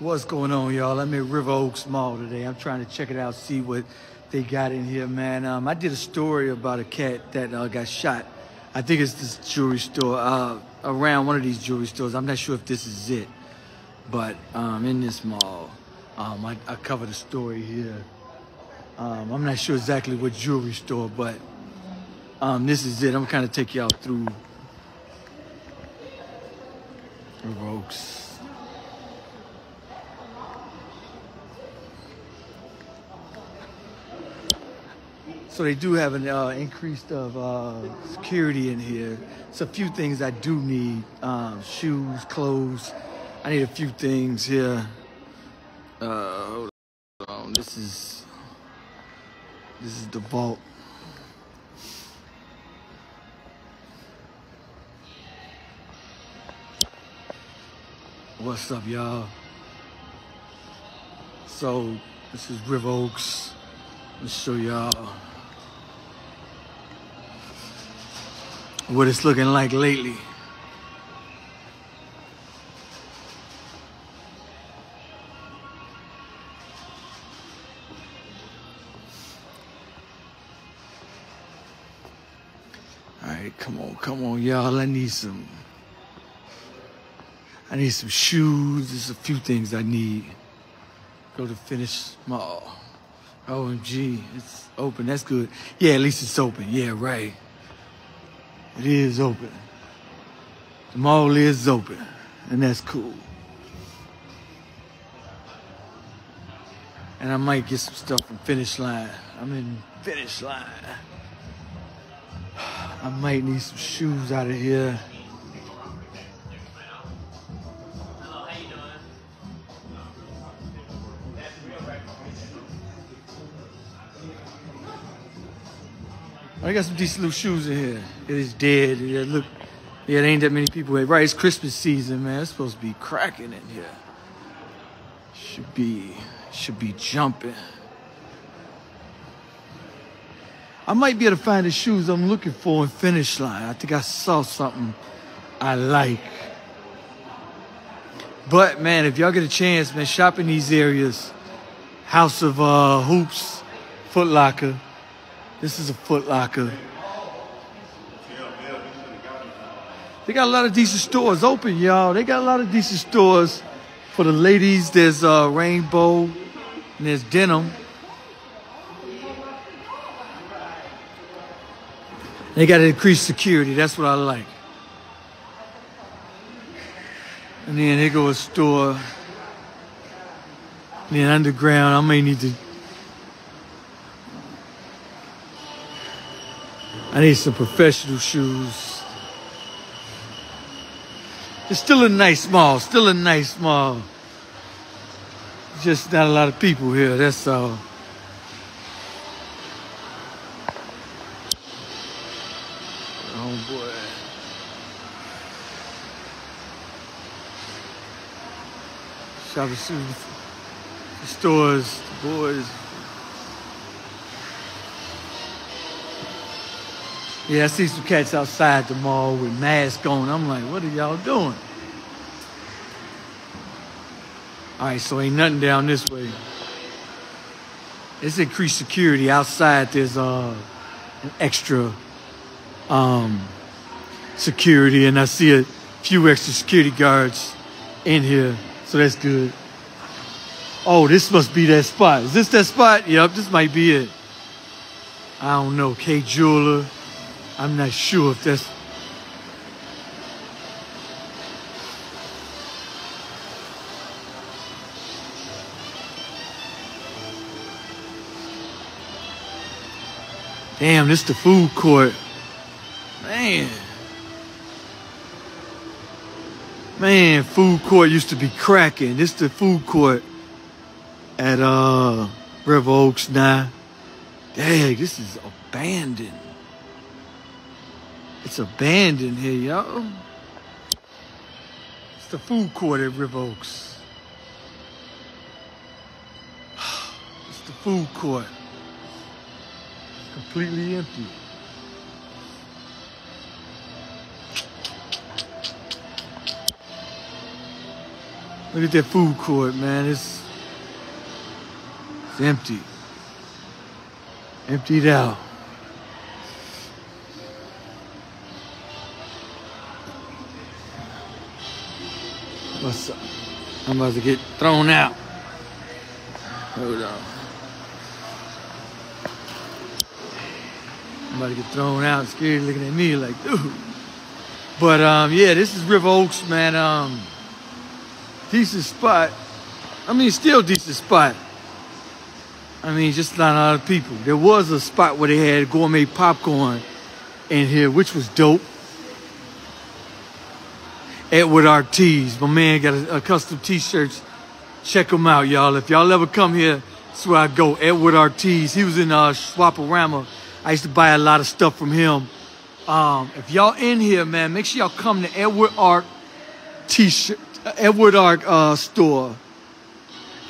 What's going on, y'all? I'm at River Oaks Mall today. I'm trying to check it out, see what they got in here, man. I did a story about a cat that got shot. I think it's this jewelry store, around one of these jewelry stores. I'm not sure if this is it, but in this mall, I covered a story here. I'm not sure exactly what jewelry store, but this is it. I'm kind of take y'all through River Oaks. So they do have an increased of security in here. It's a few things I do need, shoes, clothes. I need a few things here. Hold on, this is the vault. What's up, y'all? So this is River Oaks. Let's show y'all what it's looking like lately. All right, come on, y'all. I need some shoes. There's a few things I need. Go to Finish Mall. OMG, it's open. That's good. Yeah, at least it's open. Yeah, right. It is open. The mall is open, and that's cool. And I might get some stuff from Finish Line. I'm in Finish Line. I might need some shoes out of here. Hello, how you doing? I got some decent little shoes in here. It is dead. Yeah, look. Yeah, there ain't that many people here. Right, it's Christmas season, man. It's supposed to be cracking in here. Should be jumping. I might be able to find the shoes I'm looking for in Finish Line. I think I saw something I like. But man, if y'all get a chance, man, shop in these areas. House of Hoops, Foot Locker. This is a Foot Locker. They got a lot of decent stores open, y'all. They got a lot of decent stores for the ladies. There's Rainbow and there's Denim. They got increased security. That's what I like. And then they go a store. And then underground, I may need to. I need some professional shoes. It's still a nice mall, Just not a lot of people here, that's all. Oh boy. Shopping shoes, the stores, the boys. Yeah, I see some cats outside the mall with masks on. I'm like, what are y'all doing? All right, so ain't nothing down this way. It's increased security. Outside, there's an extra security, and I see a few extra security guards in here, so that's good. Oh, this must be that spot. Is this that spot? Yep, this might be it. I don't know, Kay Jeweler. I'm not sure if that's. Damn, this the food court. Man, food court used to be cracking. This the food court at River Oaks now. Dang, this is abandoned. It's abandoned here, y'all. It's the food court at River Oaks. It's the food court. It's completely empty. Look at that food court, man. It's empty. Emptied out. What's up? I'm about to get thrown out. Hold on. I'm about to get thrown out. Scared looking at me like, dude. But yeah, this is River Oaks, man. Decent spot. I mean, still decent spot. I mean, just not a lot of people. There was a spot where they had gourmet popcorn in here, which was dope. Edward Art Tees, my man got a custom t-shirts. Check them out, y'all. If y'all ever come here, that's where I go. Edward Art Tees. He was in Swaparama. I used to buy a lot of stuff from him. If y'all in here, man, make sure y'all come to Edward Art t-shirt, Edward Art store.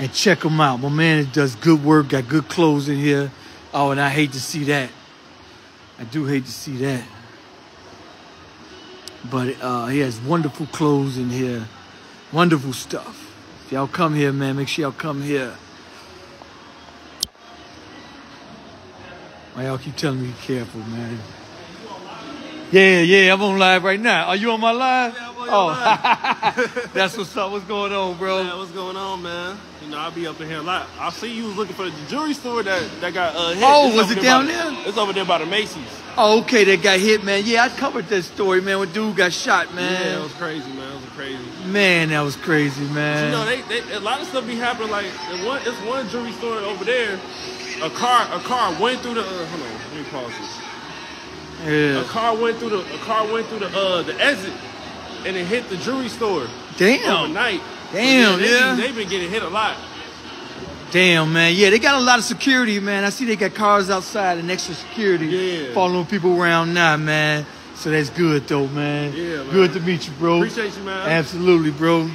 And check them out. My man does good work, got good clothes in here. Oh, and I hate to see that. I do hate to see that. But he has wonderful clothes in here. Wonderful stuff. If y'all come here, man, make sure y'all come here. Why y'all keep telling me be careful, man? Yeah, yeah, I'm on live right now. Are you on my live? Yeah, I'm on your live. That's what's up. What's going on, bro? Man, what's going on, man? You know, I'll be up in here a lot. I see you was looking for the jewelry store that got hit. Oh, was it down there? It's over there by the Macy's. Oh, okay, that got hit, man. Yeah, I covered that story, man, when dude got shot, man. Yeah, it was crazy, man. It was crazy. Man, that was crazy, man. But you know, they a lot of stuff be happening. Like, it's one jewelry store over there. A car went through the. Hold on, let me pause this. Yeah. A car went through the exit, and it hit the jewelry store. Damn. Overnight. Damn. Yeah. They've been getting hit a lot. Damn, man. Yeah, they got a lot of security, man. I see they got cars outside and extra security following people around now, man. So that's good, though, man. Yeah. Man. Good to meet you, bro. Appreciate you, man. Absolutely, bro.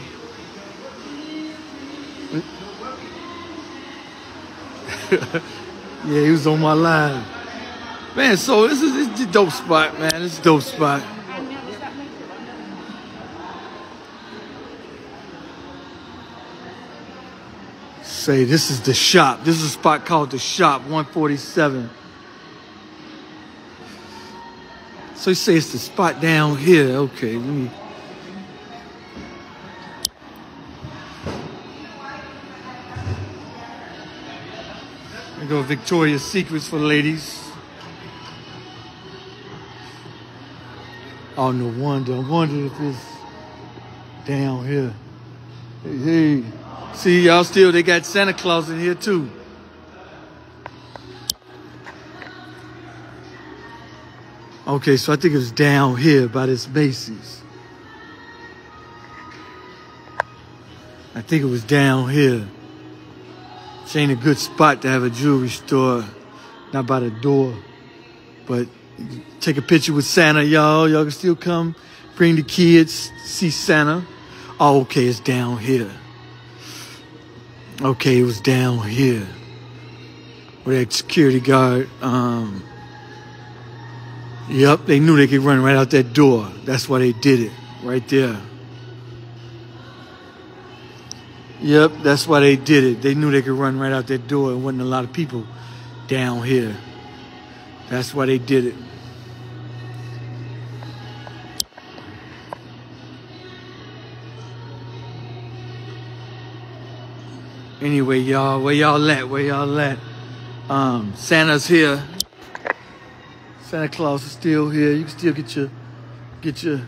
Yeah, he was on my line. Man, so this is a dope spot, man. It's a dope spot. Say, this is the shop. This is a spot called the Shop, 147. So you say it's the spot down here. Okay, let me. There go Victoria's Secrets for ladies. Oh, no wonder. I wonder if it's down here. Hey, hey. See, y'all still, they got Santa Claus in here, too. Okay, so I think it's down here by this Macy's. I think it was down here. Which ain't a good spot to have a jewelry store. Not by the door, but... Take a picture with Santa, y'all. Y'all can still come. Bring the kids, see Santa. Oh, okay, it's down here. Okay, it was down here. With that security guard. Yep, they knew they could run right out that door. That's why they did it. Right there. Yep, that's why they did it. They knew they could run right out that door. It wasn't a lot of people down here. That's why they did it. Anyway, y'all, where y'all at? Where y'all at? Santa's here. Santa Claus is still here. You can still get your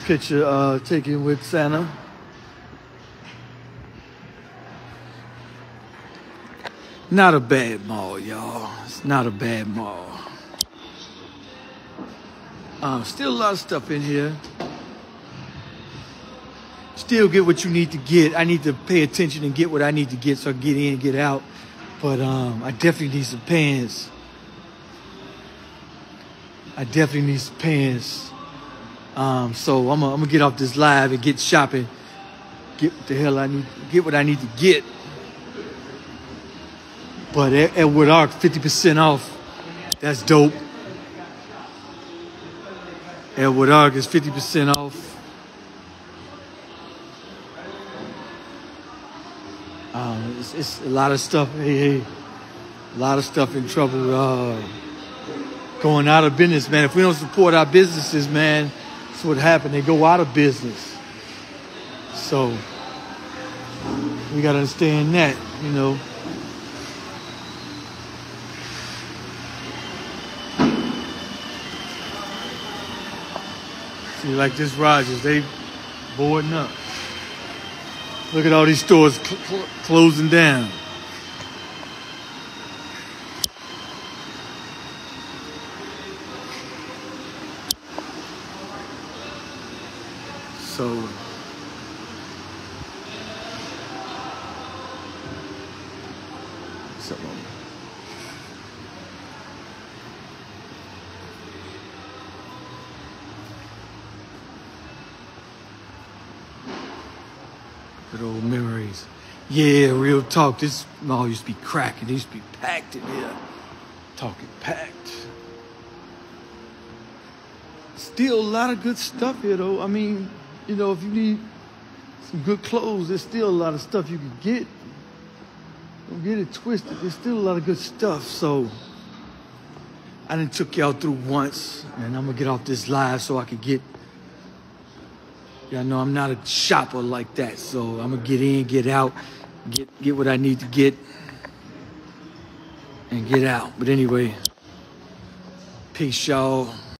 picture taken with Santa. Not a bad mall, y'all. It's not a bad mall. Still a lot of stuff in here. Still get what you need to get. I need to pay attention and get what I need to get so I can get in and get out. But I definitely need some pants. I definitely need some pants. So I'm going to get off this live and get shopping. Get what the hell I need. Get what I need to get. But Edward Art, 50% off. That's dope. Edward Art is 50% off. It's a lot of stuff. Hey, a lot of stuff in trouble going out of business, man. If we don't support our businesses, man, that's what happened. They go out of business. So we got to understand that, you know. See, like this Rogers, they boarding up. Look at all these stores closing down. So good old memories. Yeah, real talk. This mall used to be cracking. It used to be packed in here. Talking packed. Still a lot of good stuff here, though. I mean, you know, if you need some good clothes, there's still a lot of stuff you can get. Don't get it twisted. There's still a lot of good stuff. So I done took y'all through once, and I'm going to get off this live so I can get... Y'all know I'm not a shopper like that, so I'm going to get in, get out, get what I need to get, and get out. But anyway, peace, y'all.